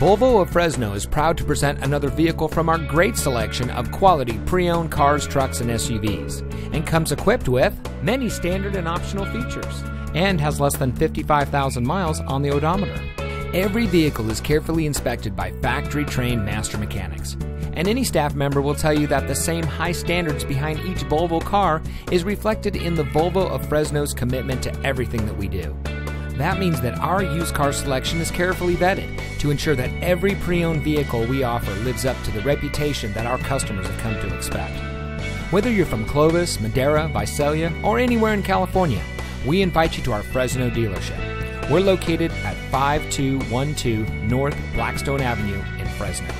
Volvo of Fresno is proud to present another vehicle from our great selection of quality pre-owned cars, trucks, and SUVs, and comes equipped with many standard and optional features, and has less than 55,000 miles on the odometer. Every vehicle is carefully inspected by factory-trained master mechanics, and any staff member will tell you that the same high standards behind each Volvo car is reflected in the Volvo of Fresno's commitment to everything that we do. That means that our used car selection is carefully vetted to ensure that every pre-owned vehicle we offer lives up to the reputation that our customers have come to expect. Whether you're from Clovis, Madera, Visalia, or anywhere in California, we invite you to our Fresno dealership. We're located at 5212 North Blackstone Avenue in Fresno.